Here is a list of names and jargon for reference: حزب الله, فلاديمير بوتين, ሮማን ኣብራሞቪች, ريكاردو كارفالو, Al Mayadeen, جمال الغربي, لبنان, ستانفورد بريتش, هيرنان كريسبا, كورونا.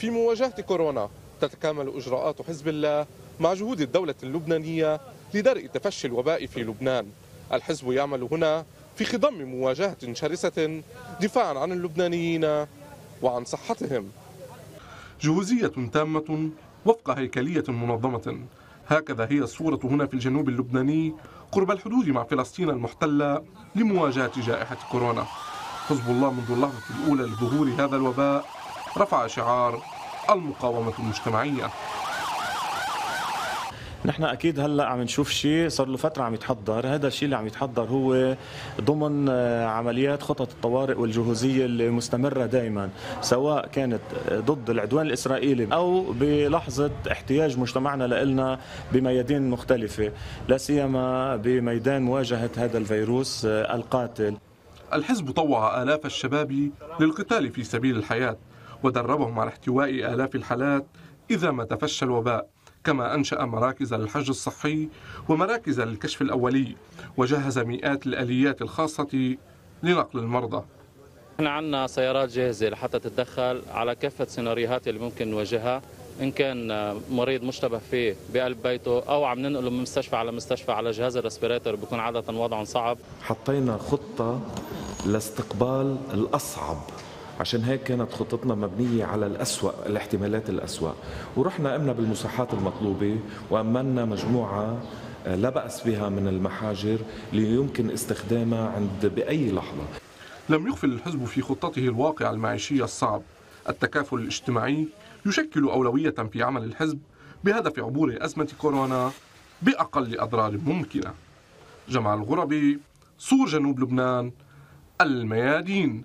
في مواجهة كورونا. تتكامل إجراءات حزب الله مع جهود الدولة اللبنانية لدرء تفشي الوباء في لبنان. الحزب يعمل هنا في خضم مواجهة شرسة دفاعا عن اللبنانيين وعن صحتهم. جهوزية تامة وفق هيكلية منظمة، هكذا هي الصورة هنا في الجنوب اللبناني قرب الحدود مع فلسطين المحتلة لمواجهة جائحة كورونا. حزب الله منذ اللحظة الأولى لظهور هذا الوباء رفع شعار المقاومة المجتمعية. نحن اكيد هلا عم نشوف شيء صار له فتره عم يتحضر، هذا الشيء اللي عم يتحضر هو ضمن عمليات خطط الطوارئ والجهوزيه المستمره دائما، سواء كانت ضد العدوان الاسرائيلي او بلحظه احتياج مجتمعنا لنا بميادين مختلفه، لا سيما بميدان مواجهه هذا الفيروس القاتل. الحزب طوع آلاف الشباب للقتال في سبيل الحياه، ودربهم على احتواء آلاف الحالات اذا ما تفشى الوباء. كما أنشأ مراكز للحجز الصحي ومراكز للكشف الأولي، وجهز مئات الآليات الخاصة لنقل المرضى. نحن عندنا سيارات جاهزة لحتى تتدخل على كافة سيناريوهات اللي ممكن نواجهها، إن كان مريض مشتبه فيه بقلب بيته أو عم ننقله من مستشفى على مستشفى على جهاز الرسبيراتور بيكون عادة وضعهم صعب. حطينا خطة لاستقبال الأصعب، عشان هيك كانت خطتنا مبنية على الأسوأ، الاحتمالات الأسوأ، ورحنا قمنا بالمساحات المطلوبة وأمنا مجموعة لا بأس بها من المحاجر اللي يمكن استخدامها بأي لحظة. لم يغفل الحزب في خطته الواقع المعيشي الصعب. التكافل الاجتماعي يشكل أولوية في عمل الحزب بهدف عبور أزمة كورونا بأقل أضرار ممكنة. جمال الغربي، صور جنوب لبنان، الميادين.